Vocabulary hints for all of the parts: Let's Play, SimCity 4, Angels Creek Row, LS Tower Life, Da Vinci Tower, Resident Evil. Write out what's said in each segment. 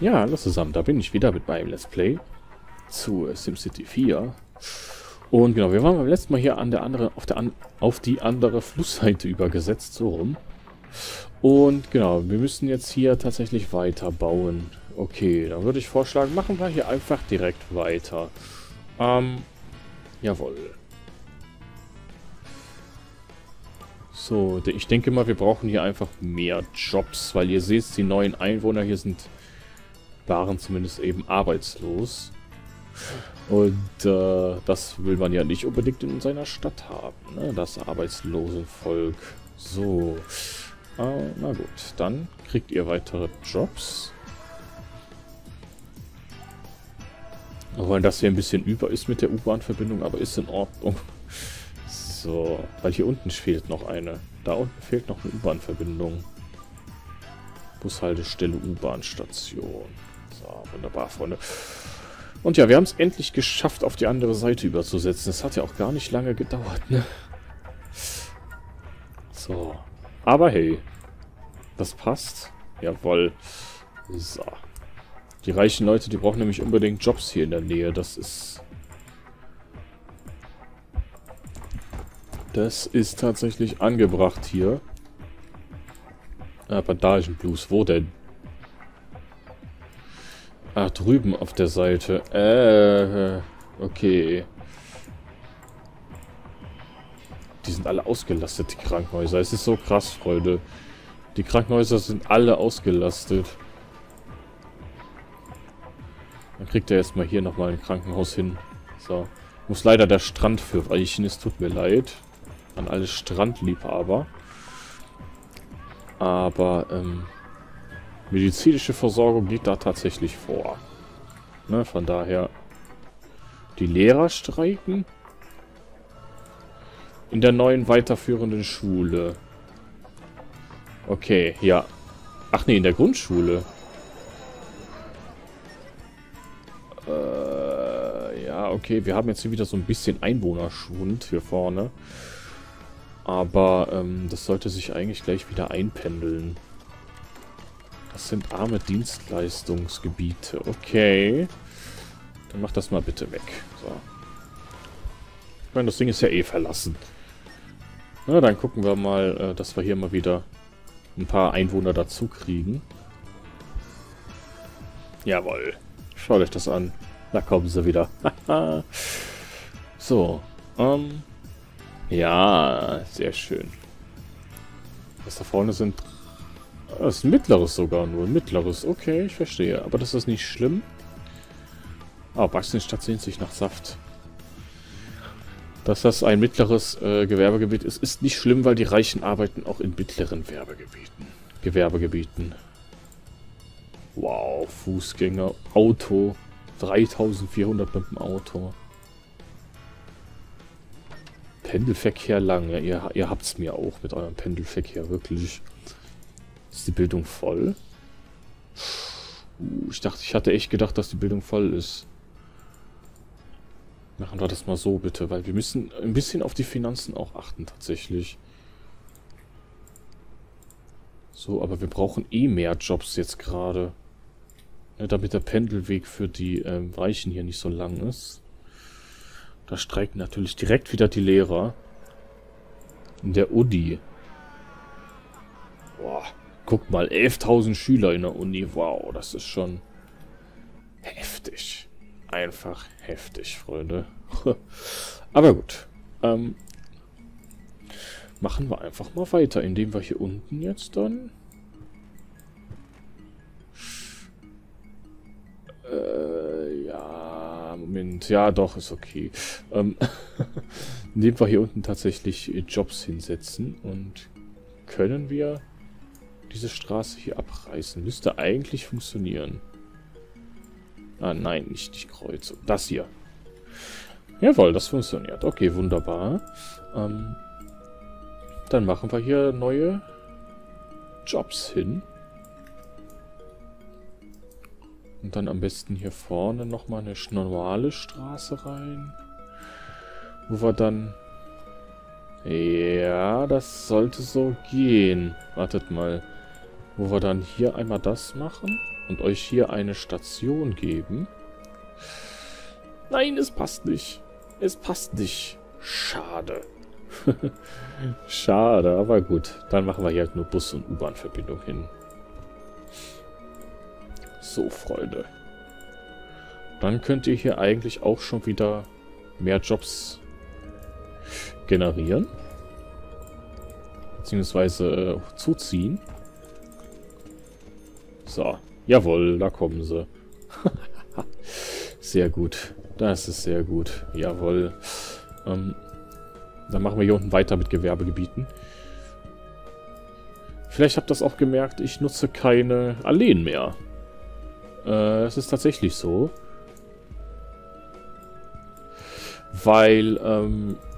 Ja, hallo zusammen, da bin ich wieder mit meinem Let's Play zu SimCity 4. Und genau, wir waren beim letzten Mal hier an der anderen, auf die andere Flussseite übergesetzt, so rum. Und genau, wir müssen jetzt hier tatsächlich weiterbauen. Okay, dann würde ich vorschlagen, machen wir hier einfach direkt weiter. Jawohl. So, ich denke mal, wir brauchen hier einfach mehr Jobs, weil ihr seht, die neuen Einwohner hier waren zumindest eben arbeitslos. Und das will man ja nicht unbedingt in seiner Stadt haben, ne? Das arbeitslose Volk. So, na gut, dann kriegt ihr weitere Jobs. Auch wenn das hier ein bisschen über ist mit der U-Bahn-Verbindung, aber ist in Ordnung. So, weil hier unten fehlt noch eine. Da unten fehlt noch eine U-Bahn-Verbindung. Bushaltestelle, U-Bahn-Station. So, wunderbar, Freunde. Und ja, wir haben es endlich geschafft, auf die andere Seite überzusetzen. Das hat ja auch gar nicht lange gedauert, ne? So. Aber hey. Das passt. Jawohl. So. Die reichen Leute, die brauchen nämlich unbedingt Jobs hier in der Nähe. Das ist tatsächlich angebracht hier. Bandagenblues, wo denn? Ach, drüben auf der Seite. Okay. Die sind alle ausgelastet, die Krankenhäuser. Es ist so krass, Freunde. Die Krankenhäuser sind alle ausgelastet. Dann kriegt er erstmal hier nochmal ein Krankenhaus hin. So. Muss leider der Strand für weichen. Es tut mir leid. An alle Strandliebhaber. Aber, medizinische Versorgung geht da tatsächlich vor. Ne, von daher. Die Lehrer streiken. In der neuen weiterführenden Schule. Okay, ja. Ach nee, in der Grundschule. Ja, okay. Wir haben jetzt hier wieder so ein bisschen Einwohnerschwund hier vorne. Aber das sollte sich eigentlich gleich wieder einpendeln. Das sind arme Dienstleistungsgebiete. Okay. Dann mach das mal bitte weg. So. Ich meine, das Ding ist ja eh verlassen. Na, dann gucken wir mal, dass wir hier mal wieder ein paar Einwohner dazu kriegen. Jawohl. Schaut euch das an. Da kommen sie wieder. So. Ja, sehr schön. Was da vorne sind... Das ist ein mittleres sogar nur. Ein mittleres. Okay, ich verstehe. Aber das ist nicht schlimm. Ah, Backsteinstadt sehnt sich nach Saft. Dass das ein mittleres Gewerbegebiet ist, ist nicht schlimm, weil die Reichen arbeiten auch in mittleren Gewerbegebieten. Wow, Fußgänger. Auto. 3400 mit dem Auto. Pendelverkehr lang. Ja, ihr habt es mir auch mit eurem Pendelverkehr, wirklich. Ist die Bildung voll? Ich hatte echt gedacht, dass die Bildung voll ist. Machen wir das mal so bitte, weil wir müssen ein bisschen auf die Finanzen auch achten tatsächlich. So, aber wir brauchen eh mehr Jobs jetzt gerade. Ja, damit der Pendelweg für die Reichen hier nicht so lang ist. Da streiken natürlich direkt wieder die Lehrer. In der Uni. Boah. Guck mal, 11.000 Schüler in der Uni. Wow, das ist schon heftig. Einfach heftig, Freunde. Aber gut. Machen wir einfach mal weiter, indem wir hier unten jetzt dann... ja, Moment. Ja, doch, ist okay. Indem wir hier unten tatsächlich Jobs hinsetzen. Und können wir... diese Straße hier abreißen. Müsste eigentlich funktionieren. Ah, nein, nicht die Kreuzung. Das hier. Jawohl, das funktioniert. Okay, wunderbar. Dann machen wir hier neue Jobs hin. Und dann am besten hier vorne nochmal eine normale Straße rein. Wo wir dann... Ja, das sollte so gehen. Wartet mal. Wo wir dann hier einmal das machen und euch hier eine Station geben. Nein, es passt nicht. Es passt nicht. Schade. Schade, aber gut. Dann machen wir hier halt nur Bus- und U-Bahn-Verbindung hin. So, Freunde. Dann könnt ihr hier eigentlich auch schon wieder mehr Jobs generieren. Beziehungsweise zuziehen. So. Jawohl, da kommen sie. Sehr gut. Das ist sehr gut. Jawohl. Dann machen wir hier unten weiter mit Gewerbegebieten. Vielleicht habt ihr das auch gemerkt, ich nutze keine Alleen mehr. Das ist tatsächlich so. Weil,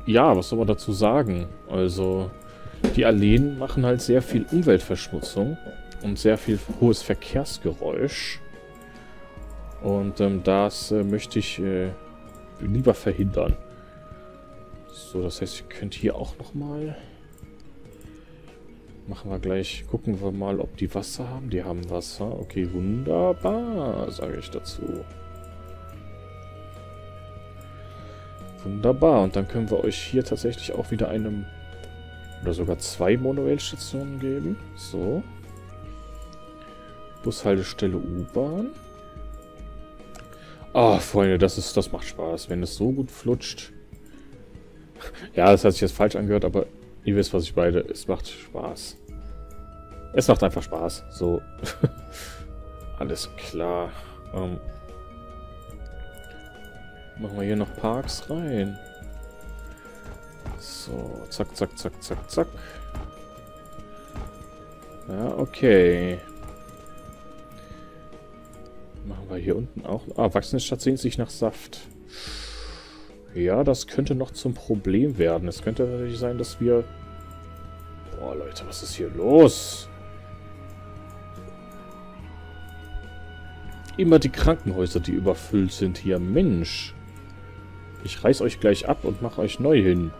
ja, was soll man dazu sagen? Also, die Alleen machen halt sehr viel Umweltverschmutzung und sehr viel hohes Verkehrsgeräusch. Und das möchte ich lieber verhindern. So, das heißt, ihr könnt hier auch nochmal... Machen wir gleich... Gucken wir mal, ob die Wasser haben. Die haben Wasser. Okay, wunderbar, sage ich dazu. Wunderbar. Und dann können wir euch hier tatsächlich auch wieder eine... Oder sogar zwei Monorail-Stationen geben. So. Bushaltestelle U-Bahn. Ah, Freunde, das macht Spaß, wenn es so gut flutscht. Ja, das hat sich jetzt falsch angehört, aber ihr wisst, was ich meine. Es macht Spaß. Es macht einfach Spaß. So. Alles klar. Machen wir hier noch Parks rein. So, zack, zack, zack, zack, zack. Ja, okay. Machen wir hier unten auch... Ah, Wachsensstadt sehnt sich nach Saft. Ja, das könnte noch zum Problem werden. Es könnte natürlich sein, dass wir... Boah, Leute, was ist hier los? Immer die Krankenhäuser, die überfüllt sind hier. Mensch. Ich reiß euch gleich ab und mache euch neu hin.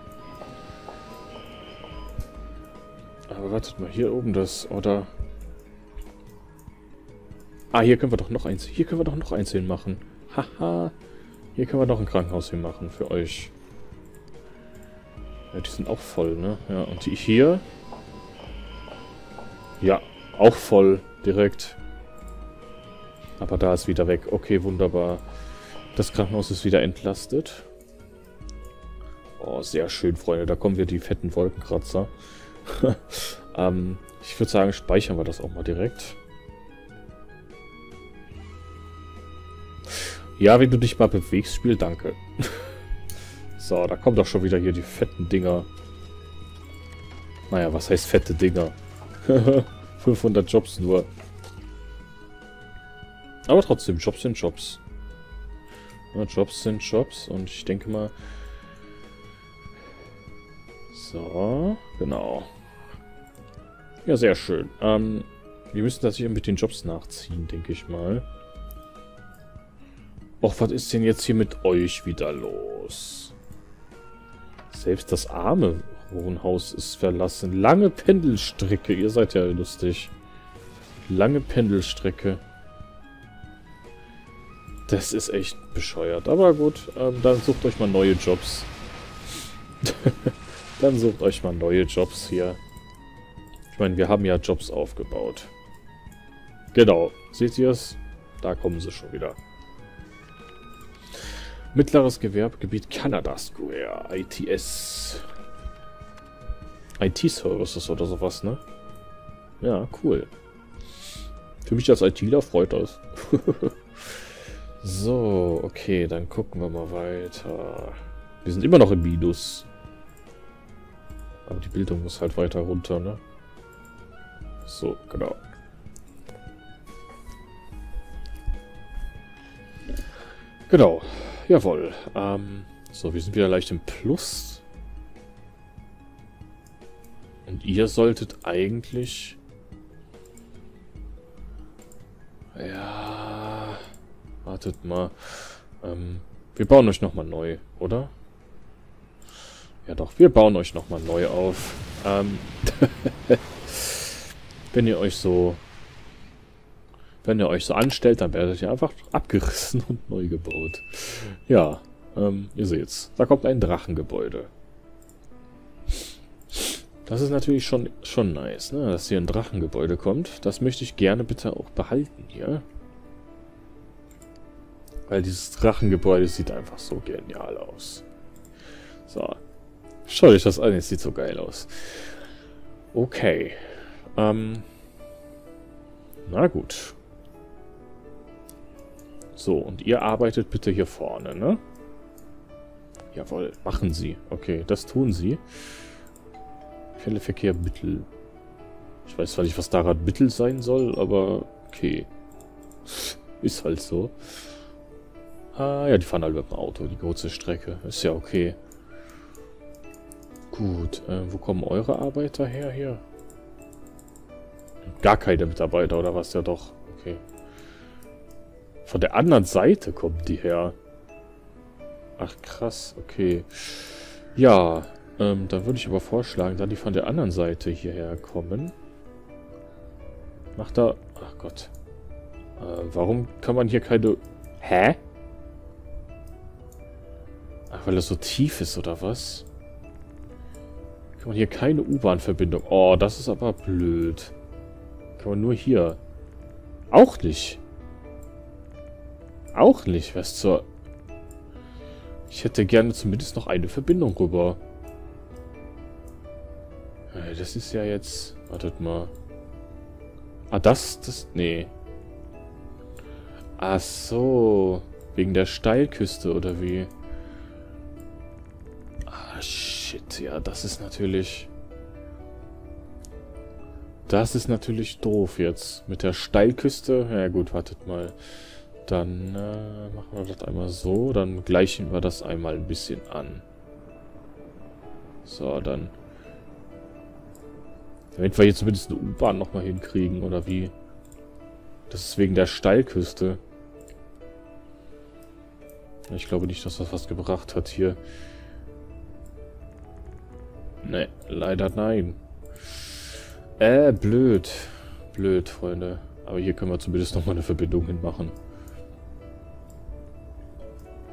Aber wartet mal, hier oben das... Oder... Ah, hier können wir doch noch eins... Hier können wir doch noch eins hinmachen. Haha. Hier können wir noch ein Krankenhaus hinmachen für euch. Ja, die sind auch voll, ne? Ja, und die hier... Ja, auch voll. Direkt. Aber da ist wieder weg. Okay, wunderbar. Das Krankenhaus ist wieder entlastet. Oh, sehr schön, Freunde. Da kommen wir die fetten Wolkenkratzer. Ich würde sagen, speichern wir das auch mal direkt. Ja, wenn du dich mal bewegst, Spiel, danke. So, da kommen doch schon wieder hier die fetten Dinger. Naja, was heißt fette Dinger? 500 Jobs nur. Aber trotzdem, Jobs sind Jobs. Ja, Jobs sind Jobs und ich denke mal... So, genau. Ja, sehr schön. Wir müssen das hier mit den Jobs nachziehen, denke ich mal. Och, was ist denn jetzt hier mit euch wieder los? Selbst das arme Wohnhaus ist verlassen. Lange Pendelstrecke. Ihr seid ja lustig. Lange Pendelstrecke. Das ist echt bescheuert. Aber gut, dann sucht euch mal neue Jobs. Dann sucht euch mal neue Jobs hier. Ich meine, wir haben ja Jobs aufgebaut. Genau. Seht ihr es? Da kommen sie schon wieder. Mittleres Gewerbegebiet Canada Square, ITS. IT-Services oder sowas, ne? Ja, cool. Für mich als ITler freut das. So, okay, dann gucken wir mal weiter. Wir sind immer noch im Minus. Aber die Bildung muss halt weiter runter, ne? So, genau. Genau. Jawohl. So, wir sind wieder leicht im Plus. Und ihr solltet eigentlich... Ja... Wartet mal. Wir bauen euch nochmal neu, oder? Ja doch, wir bauen euch nochmal neu auf. Wenn ihr euch so Wenn ihr euch so anstellt, dann werdet ihr einfach abgerissen und neu gebaut. Ja, ihr seht's. Da kommt ein Drachengebäude. Das ist natürlich schon nice, ne? Dass hier ein Drachengebäude kommt. Das möchte ich gerne bitte auch behalten hier. Weil dieses Drachengebäude sieht einfach so genial aus. So. Schau dich das an, es sieht so geil aus. Okay. Na gut. So, und ihr arbeitet bitte hier vorne, ne? Jawohl, machen Sie. Okay, das tun Sie. Fälle-Verkehr Mittel. Ich weiß zwar nicht, was daran Mittel sein soll, aber okay. Ist halt so. Ah ja, die fahren halt mit dem Auto, die kurze Strecke. Ist ja okay. Gut, wo kommen eure Arbeiter her hier? Gar keine Mitarbeiter oder was? Ja doch, okay. Von der anderen Seite kommt die her. Ach krass, okay. Ja, dann würde ich aber vorschlagen, da die von der anderen Seite hierher kommen. Macht da... Ach Gott. Warum kann man hier keine... Hä? Ach, weil das so tief ist oder was? Kann man hier keine U-Bahn-Verbindung... Oh, das ist aber blöd. Kann man nur hier... Auch nicht. Auch nicht, was zur... Ich hätte gerne zumindest noch eine Verbindung rüber. Das ist ja jetzt... Wartet mal. Ah, das... Nee. Ach so. Wegen der Steilküste, oder wie? Ah, shit. Ja, das ist natürlich... Das ist natürlich doof jetzt. Mit der Steilküste... Ja gut, wartet mal. Dann machen wir das einmal so. Dann gleichen wir das einmal ein bisschen an. So, dann... Damit wir hier zumindest eine U-Bahn nochmal hinkriegen, oder wie? Das ist wegen der Steilküste. Ich glaube nicht, dass das was gebracht hat hier. Ne, leider nein. Blöd. Blöd, Freunde. Aber hier können wir zumindest nochmal eine Verbindung hinmachen.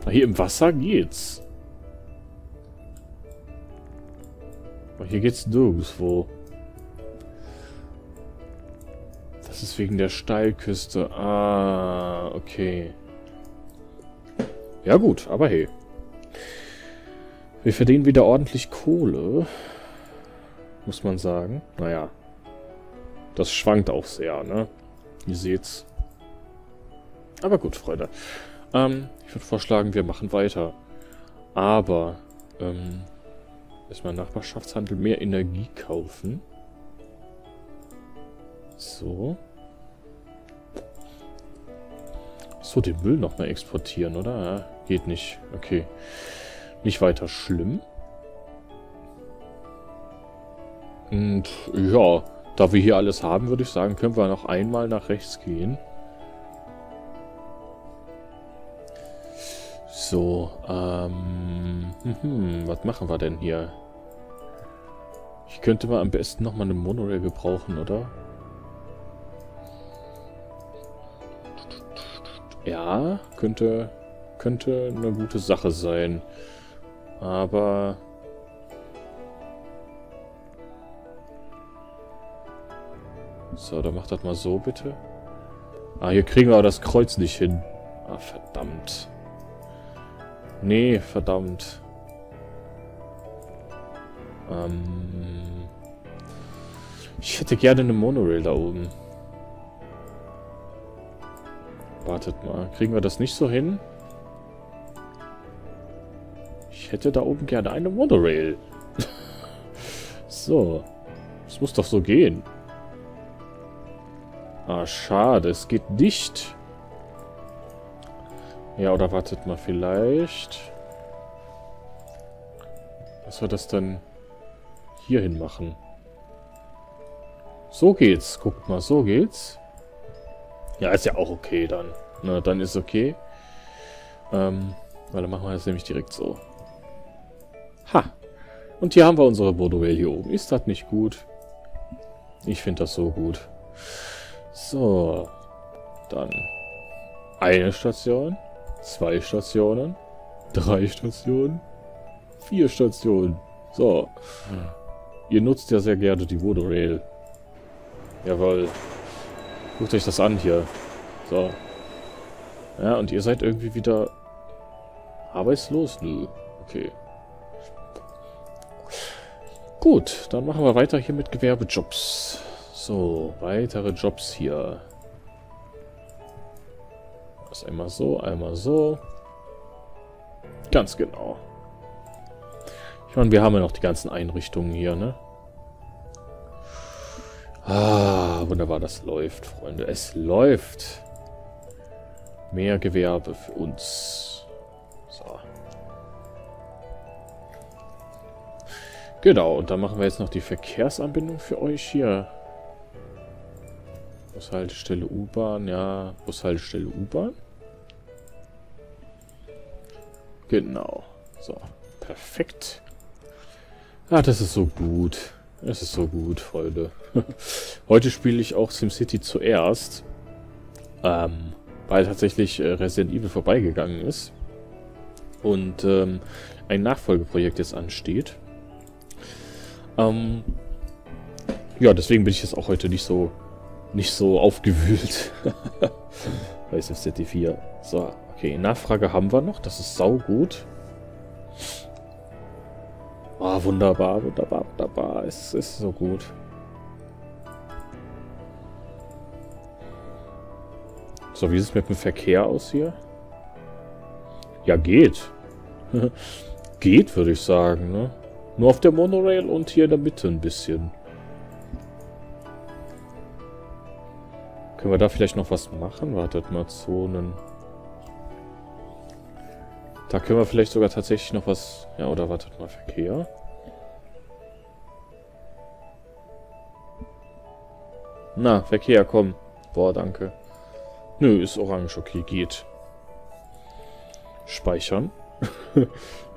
Hier im Wasser geht's. Aber hier geht's nirgendwo. Das ist wegen der Steilküste. Ah, okay. Ja gut, aber hey. Wir verdienen wieder ordentlich Kohle. Muss man sagen. Naja. Das schwankt auch sehr, ne? Ihr seht's. Aber gut, Freunde. Ich würde vorschlagen, wir machen weiter. Aber, erstmal Nachbarschaftshandel, mehr Energie kaufen. So. So, den Müll nochmal exportieren, oder? Ja, geht nicht. Okay. Nicht weiter schlimm. Und ja, da wir hier alles haben, würde ich sagen, können wir noch einmal nach rechts gehen. So, was machen wir denn hier? Ich könnte mal am besten nochmal eine Monorail gebrauchen, oder? Ja, könnte eine gute Sache sein. Aber... So, dann macht das mal so, bitte. Ah, hier kriegen wir aber das Kreuz nicht hin. Ah, verdammt. Nee, verdammt. Ich hätte gerne eine Monorail da oben. Wartet mal. Kriegen wir das nicht so hin? Ich hätte da oben gerne eine Monorail. So. Das muss doch so gehen. Ah, schade. Es geht nicht. Ja, oder wartet mal. Vielleicht... Was wir das dann hier hin machen? So geht's. Guckt mal, so geht's. Ja, ist ja auch okay dann. Na, dann ist okay. Weil dann machen wir das nämlich direkt so. Ha! Und hier haben wir unsere Monorail hier oben. Ist das nicht gut? Ich finde das so gut. So. Dann eine Station, 2 Stationen, 3 Stationen, 4 Stationen. So. Ihr nutzt ja sehr gerne die Voodoo-Rail. Jawohl. Guckt euch das an hier. So. Ja, und ihr seid irgendwie wieder arbeitslos? Nö. Okay. Gut, dann machen wir weiter hier mit Gewerbejobs. So, weitere Jobs hier. Das einmal so, einmal so. Ganz genau. Ich meine, wir haben ja noch die ganzen Einrichtungen hier, ne? Ah, wunderbar, das läuft, Freunde. Es läuft. Mehr Gewerbe für uns. So. Genau, und dann machen wir jetzt noch die Verkehrsanbindung für euch hier. Bushaltestelle U-Bahn, ja. Bushaltestelle U-Bahn. Genau. So, perfekt. Ah, das ist so gut. Es ist so gut, Freunde. Heute spiele ich auch SimCity zuerst. Weil tatsächlich Resident Evil vorbeigegangen ist. Und ein Nachfolgeprojekt jetzt ansteht. Ja, deswegen bin ich jetzt auch heute nicht so aufgewühlt. Bei SimCity 4. So, okay. Nachfrage haben wir noch. Das ist saugut. Ah, wunderbar, wunderbar, wunderbar. Es ist so gut. So, wie sieht es mit dem Verkehr aus hier? Ja, geht. Geht, würde ich sagen, ne? Nur auf der Monorail und hier in der Mitte ein bisschen. Können wir da vielleicht noch was machen? Wartet mal, Zonen. Da können wir vielleicht sogar tatsächlich noch was... Ja, oder wartet mal, Verkehr. Na, Verkehr, komm. Boah, danke. Nö, ist orange. Okay, geht. Speichern.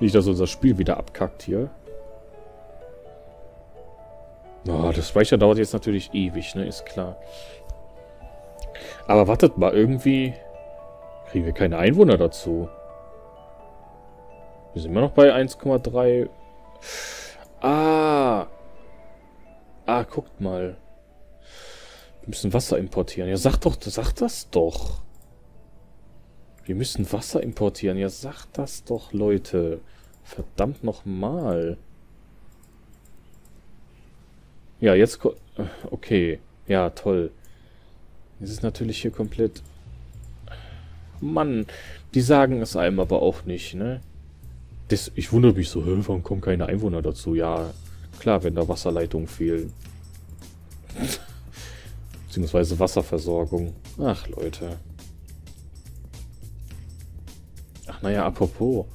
Nicht, dass unser Spiel wieder abkackt hier. Oh, das Speichern dauert jetzt natürlich ewig, ne? Ist klar. Aber wartet mal, irgendwie kriegen wir keine Einwohner dazu. Wir sind immer noch bei 1,3. Ah! Ah, guckt mal. Wir müssen Wasser importieren. Ja, sag das doch. Wir müssen Wasser importieren. Ja, sag das doch, Leute. Verdammt nochmal. Ja, jetzt... Okay. Ja, toll. Das ist natürlich hier komplett... Mann, die sagen es einem aber auch nicht, ne? Das, ich wundere mich so, warum kommen keine Einwohner dazu? Ja, klar, wenn da Wasserleitungen fehlen. Beziehungsweise Wasserversorgung. Ach, Leute. Ach, naja, apropos.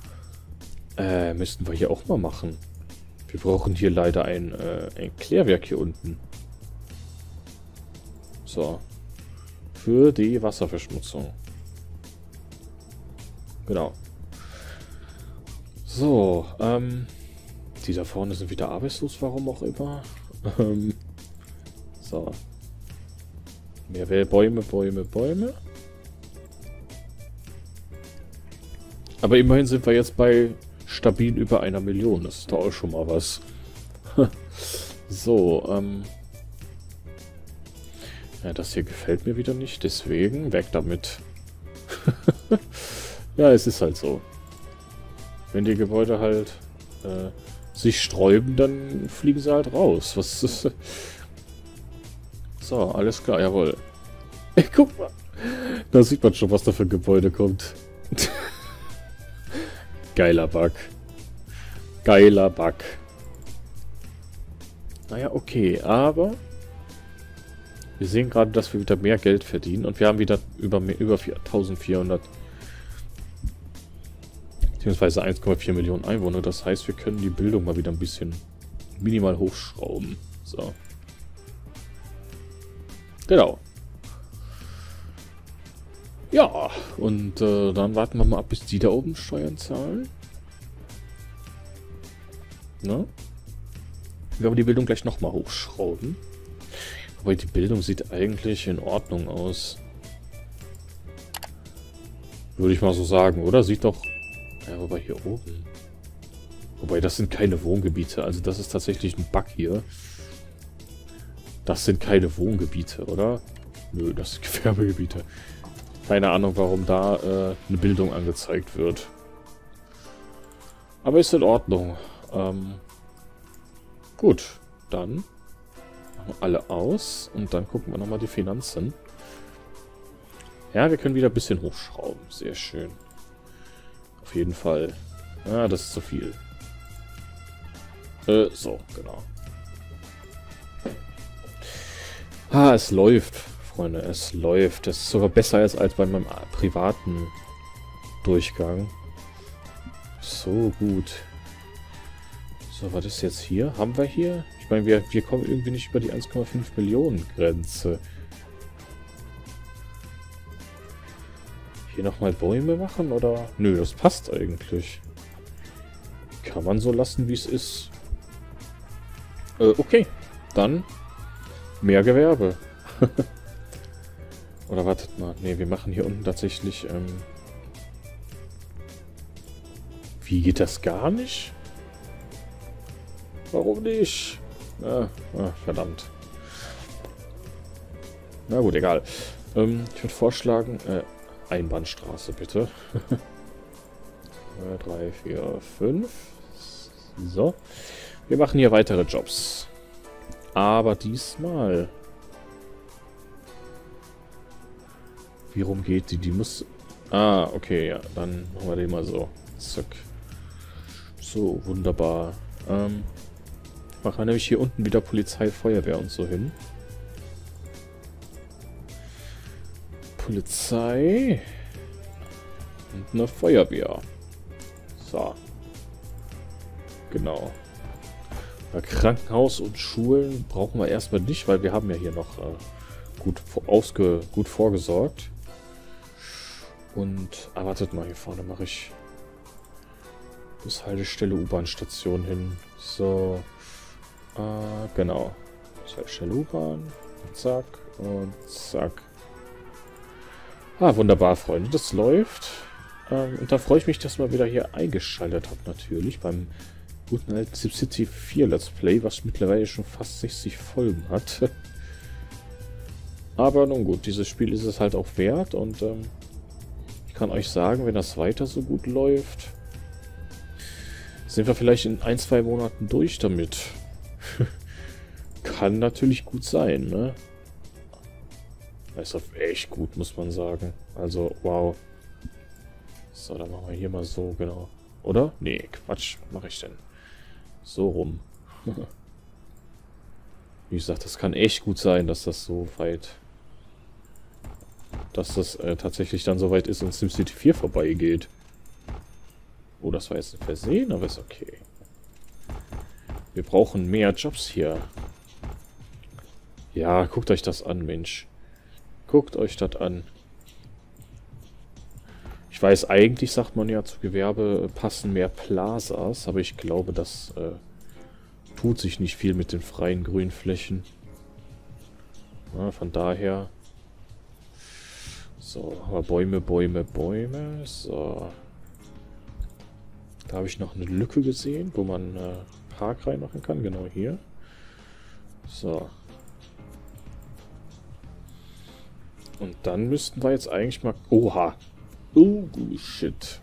Müssten wir hier auch mal machen. Wir brauchen hier leider ein Klärwerk hier unten. So. Für die Wasserverschmutzung. Genau. So, die da vorne sind wieder arbeitslos, warum auch immer. So. Mehr Bäume, Bäume, Bäume. Aber immerhin sind wir jetzt bei stabil über 1 Million. Das ist doch auch schon mal was. So, ja, das hier gefällt mir wieder nicht. Deswegen weg damit. Ja, es ist halt so. Wenn die Gebäude halt sich sträuben, dann fliegen sie halt raus. Was ist das? So, alles klar, jawohl. Ey, guck mal. Da sieht man schon, was da für ein Gebäude kommt. Geiler Bug. Geiler Bug. Naja, okay, aber... Wir sehen gerade, dass wir wieder mehr Geld verdienen. Und wir haben wieder über 1400... beziehungsweise 1,4 Millionen Einwohner. Das heißt, wir können die Bildung mal wieder ein bisschen minimal hochschrauben. So. Genau. Ja, und dann warten wir mal ab, bis die da oben Steuern zahlen. Ne? Wir werden die Bildung gleich nochmal hochschrauben. Aber die Bildung sieht eigentlich in Ordnung aus. Würde ich mal so sagen, oder? Sieht doch... Ja, wobei hier oben... Wobei, das sind keine Wohngebiete. Also das ist tatsächlich ein Bug hier. Das sind keine Wohngebiete, oder? Nö, das sind Gewerbegebiete. Keine Ahnung, warum da eine Bildung angezeigt wird. Aber ist in Ordnung. Gut, dann machen wir alle aus. Und dann gucken wir nochmal die Finanzen. Ja, wir können wieder ein bisschen hochschrauben. Sehr schön. Auf jeden Fall. Ah, das ist zu viel. So, genau. Ah, es läuft, Freunde. Es läuft. Es ist sogar besser als bei meinem privaten Durchgang. So gut. So, was ist jetzt hier? Haben wir hier? Ich meine, wir kommen irgendwie nicht über die 1,5 Millionen Grenze. Hier nochmal Bäume machen, oder? Nö, das passt eigentlich. Kann man so lassen, wie es ist. Okay. Dann mehr Gewerbe. Oder wartet mal. Ne, wir machen hier unten tatsächlich... Wie geht das gar nicht? Warum nicht? Verdammt. Na gut, egal. Ich würde vorschlagen... Einbahnstraße, bitte. 3, 4, 5. So. Wir machen hier weitere Jobs. Aber diesmal... Wie rum geht die? Die muss... Ah, okay, ja. Dann machen wir den mal so. Zack. So, wunderbar. Machen wir nämlich hier unten wieder Polizei, Feuerwehr und so hin. Polizei und eine Feuerwehr. So. Genau. Ja, Krankenhaus und Schulen brauchen wir erstmal nicht, weil wir haben ja hier noch gut vorgesorgt. Und wartet mal, hier vorne mache ich Bushaltestelle, U-Bahn-Station hin. So. Genau. Bushaltestelle, U-Bahn. Zack. Und zack. Ah, wunderbar, Freunde. Das läuft. Und da freue ich mich, dass man wieder hier eingeschaltet hat, natürlich. Beim guten alten SimCity 4 Let's Play, was mittlerweile schon fast 60 Folgen hat. Aber nun gut, dieses Spiel ist es halt auch wert. Und ich kann euch sagen, wenn das weiter so gut läuft, sind wir vielleicht in 1-2 Monaten durch damit. Kann natürlich gut sein, ne? Ist auf echt gut, muss man sagen. Also, wow. So, dann machen wir hier mal so, genau. Oder? Nee, Quatsch. Was mache ich denn? So rum. Wie gesagt, das kann echt gut sein, dass das so weit... Dass das tatsächlich dann so weit ist und SimCity 4 vorbeigeht. Oh, das war jetzt ein Versehen, aber ist okay. Wir brauchen mehr Jobs hier. Ja, guckt euch das an, Mensch. Guckt euch das an. Ich weiß, eigentlich sagt man ja, zu Gewerbe passen mehr Plazas, aber ich glaube, das tut sich nicht viel mit den freien Grünflächen. Ja, von daher... So, aber Bäume, Bäume, Bäume. So. Da habe ich noch eine Lücke gesehen, wo man Park reinmachen kann. Genau hier. So. Und dann müssten wir jetzt eigentlich mal... Oha. Oh, shit.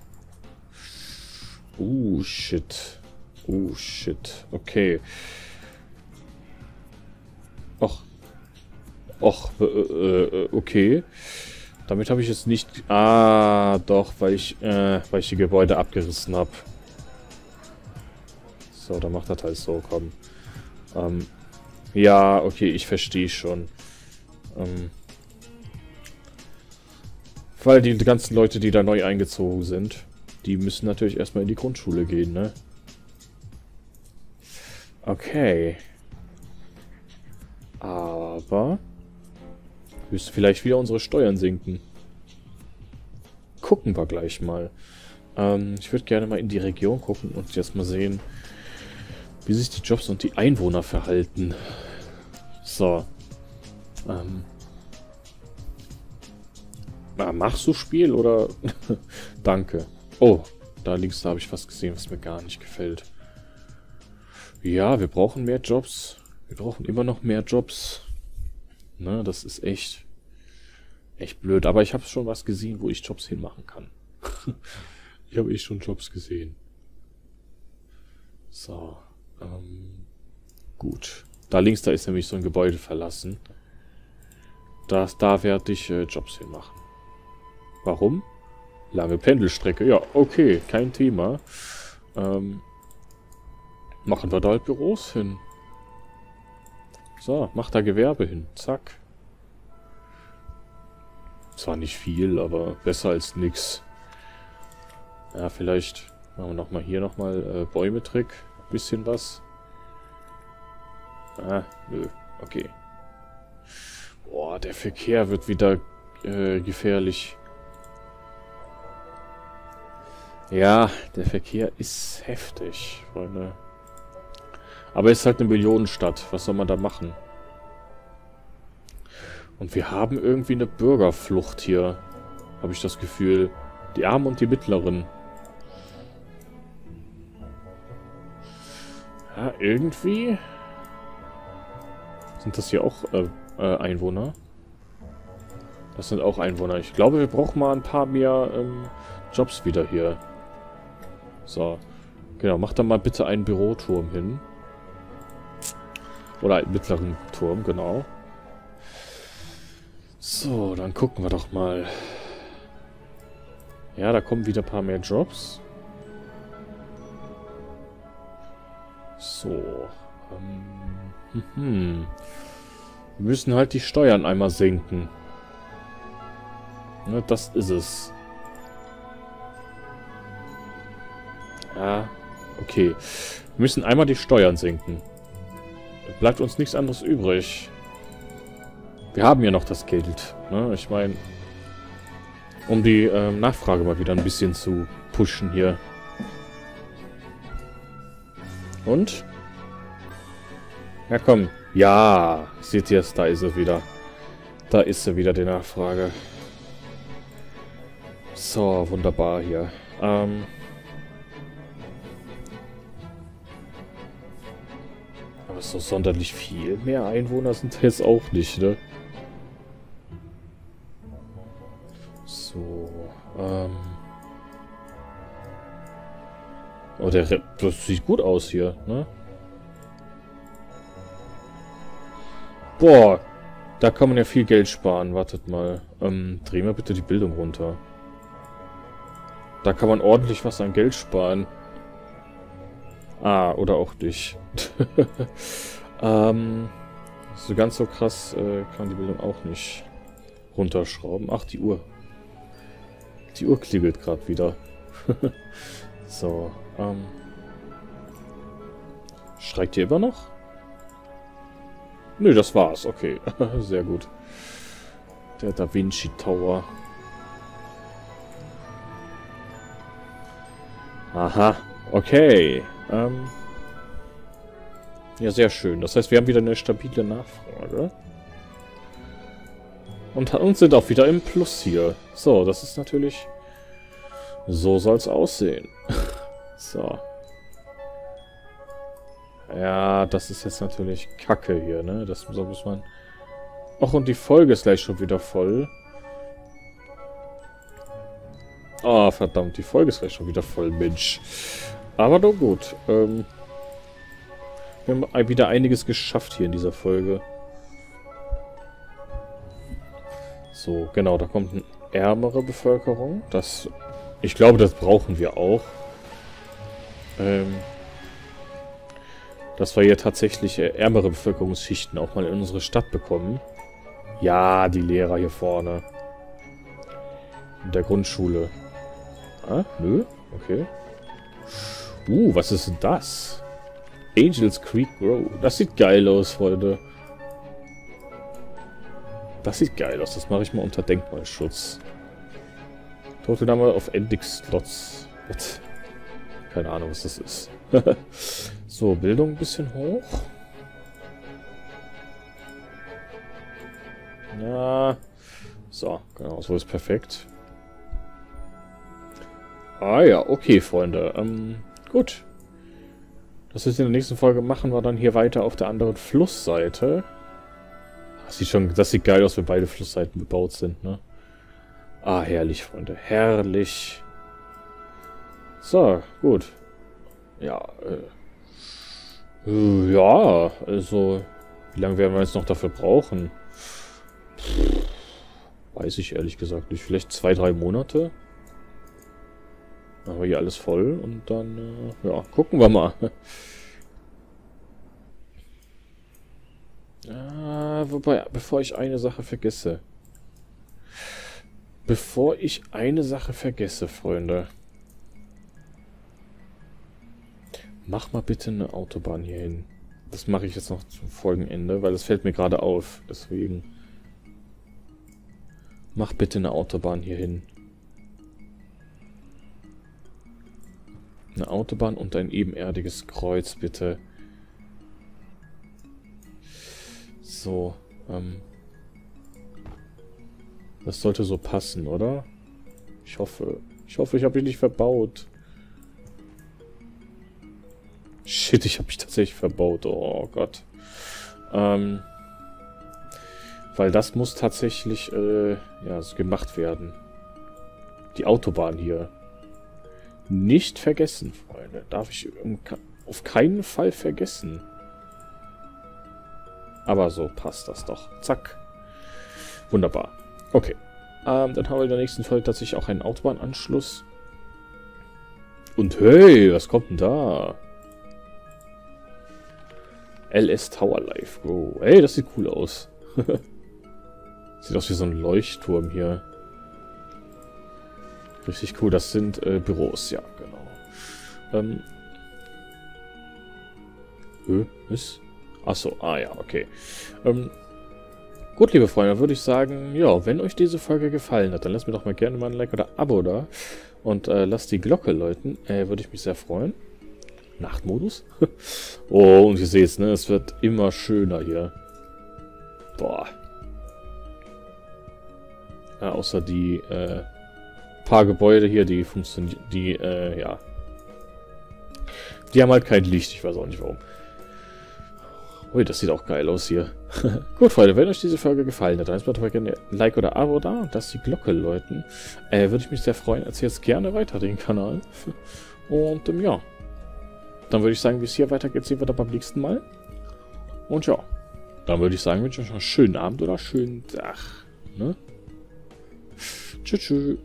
Oh, shit. Oh, shit. Okay. Och. Och, okay. Damit habe ich jetzt nicht... Ah, doch, weil ich die Gebäude abgerissen habe. So, dann macht das halt so, komm. Ja, okay, ich verstehe schon. Weil die ganzen Leute, die da neu eingezogen sind, die müssen natürlich erstmal in die Grundschule gehen, ne? Okay. Aber... müssen vielleicht wieder unsere Steuern sinken. Gucken wir gleich mal. Ich würde gerne mal in die Region gucken und jetzt mal sehen, wie sich die Jobs und die Einwohner verhalten. So. Na, machst du Spiel oder? Danke. Oh, da links, da habe ich was gesehen, was mir gar nicht gefällt. Ja, wir brauchen mehr Jobs. Wir brauchen immer noch mehr Jobs. Ne, das ist echt blöd. Aber ich habe schon was gesehen, wo ich Jobs hinmachen kann. Ich habe schon Jobs gesehen. So, gut. Da links, da ist nämlich so ein Gebäude verlassen. Da werde ich Jobs hinmachen. Warum? Lange Pendelstrecke. Ja, okay, kein Thema. Machen wir da halt Büros hin. So, mach da Gewerbe hin. Zack. Zwar nicht viel, aber besser als nix. Ja, vielleicht machen wir nochmal hier Bäume-Trick. Bisschen was. Ah, nö. Okay. Boah, der Verkehr wird wieder gefährlich. Ja, der Verkehr ist heftig, Freunde. Aber es ist halt eine Millionenstadt. Was soll man da machen? Und wir haben irgendwie eine Bürgerflucht hier. Habe ich das Gefühl. Die Armen und die Mittleren. Ja, irgendwie. Sind das hier auch Einwohner? Das sind auch Einwohner. Ich glaube, wir brauchen mal ein paar mehr Jobs wieder hier. So. Genau, mach da mal bitte einen Büroturm hin. Oder einen mittleren Turm, genau. So, dann gucken wir doch mal. Ja, da kommen wieder ein paar mehr Jobs. So. Wir müssen halt die Steuern einmal senken. Ne, das ist es. Ja, okay. Wir müssen einmal die Steuern senken. Da bleibt uns nichts anderes übrig. Wir haben ja noch das Geld. Ne? Ich meine, um die Nachfrage mal wieder ein bisschen zu pushen hier. Und? Ja, komm. Ja, seht ihr es? Da ist er wieder. Da ist er wieder, die Nachfrage. So, wunderbar hier. Aber so sonderlich viel mehr Einwohner sind jetzt auch nicht, ne? So, oh, das sieht gut aus hier, ne? Boah, da kann man ja viel Geld sparen. Wartet mal. Dreh mal bitte die Bildung runter. Da kann man ordentlich was an Geld sparen. Ah, oder auch nicht. So ganz so krass kann die Bildung auch nicht runterschrauben. Ach, die Uhr. Die Uhr klingelt gerade wieder. So, schreibt ihr immer noch? Nö, das war's. Okay, sehr gut. Der Da Vinci Tower. Aha, okay. Ja, sehr schön. Das heißt, wir haben wieder eine stabile Nachfrage. Und sind auch wieder im Plus hier. So, das ist natürlich... So soll's aussehen. So. Ja, das ist jetzt natürlich Kacke hier, ne? Das so muss man... Och, und die Folge ist gleich schon wieder voll. Ah, verdammt, die Folge ist gleich schon wieder voll, Mensch. Aber doch gut. Wir haben wieder einiges geschafft hier in dieser Folge. So, genau, da kommt eine ärmere Bevölkerung. Das... Ich glaube, das brauchen wir auch. Dass wir hier tatsächlich ärmere Bevölkerungsschichten auch mal in unsere Stadt bekommen. Ja, die Lehrer hier vorne. In der Grundschule. Ah, nö, okay. Was ist denn das? Angels Creek Row. Das sieht geil aus, Freunde. Das sieht geil aus. Das mache ich mal unter Denkmalschutz. Total Name auf Endix Slots. Keine Ahnung, was das ist. So, Bildung ein bisschen hoch. Na, So, genau, so ist perfekt. Ah ja, okay, Freunde. Gut. Das ist in der nächsten Folge, machen wir dann hier weiter auf der anderen Flussseite. Das sieht geil aus, wenn beide Flussseiten bebaut sind, ne? Ah, herrlich, Freunde. Herrlich. So, gut. Ja, ja, also... Wie lange werden wir jetzt noch dafür brauchen? Pff, weiß ich ehrlich gesagt nicht. Vielleicht 2, 3 Monate? Machen wir hier alles voll und dann... ja, gucken wir mal. Wobei, bevor ich eine Sache vergesse, Freunde. Mach mal bitte eine Autobahn hier hin. Das mache ich jetzt noch zum Folgenende, weil das fällt mir gerade auf. Deswegen. Mach bitte eine Autobahn hier hin. Eine Autobahn und ein ebenerdiges Kreuz, bitte. So, das sollte so passen, oder? Ich hoffe, ich habe mich nicht verbaut. Shit, ich habe mich tatsächlich verbaut. Oh Gott. Weil das muss tatsächlich, ja, gemacht werden. Die Autobahn hier. Nicht vergessen, Freunde. Darf ich auf keinen Fall vergessen. Aber so passt das doch. Zack. Wunderbar. Okay. Dann haben wir in der nächsten Folge tatsächlich auch einen Autobahnanschluss. Und hey, was kommt denn da? LS Tower Life. Oh, ey, das sieht cool aus. Sieht aus wie so ein Leuchtturm hier. Richtig cool. Das sind Büros, ja, genau. Was? Achso, ah ja, okay. Gut, liebe Freunde, würde ich sagen, ja, wenn euch diese Folge gefallen hat, dann lasst mir doch mal gerne mal ein Like oder Abo da. Und lasst die Glocke läuten, würde ich mich sehr freuen. Nachtmodus. Oh, und ihr seht's, ne, es wird immer schöner hier. Boah. Außer die paar Gebäude hier, die funktionieren, die, ja. Die haben halt kein Licht, ich weiß auch nicht warum. Ui, das sieht auch geil aus hier. Gut, Freunde, wenn euch diese Folge gefallen hat, dann lasst mir gerne ein Like oder Abo da und lasst die Glocke läuten. Würde ich mich sehr freuen. Erzählt gerne weiter den Kanal. Und ja, dann würde ich sagen, wie es hier weitergeht, sehen wir dann beim nächsten Mal. Und ja, dann würde ich sagen, wünsche ich euch einen schönen Abend oder schönen Tag. Ne? Tschüss, tschüss.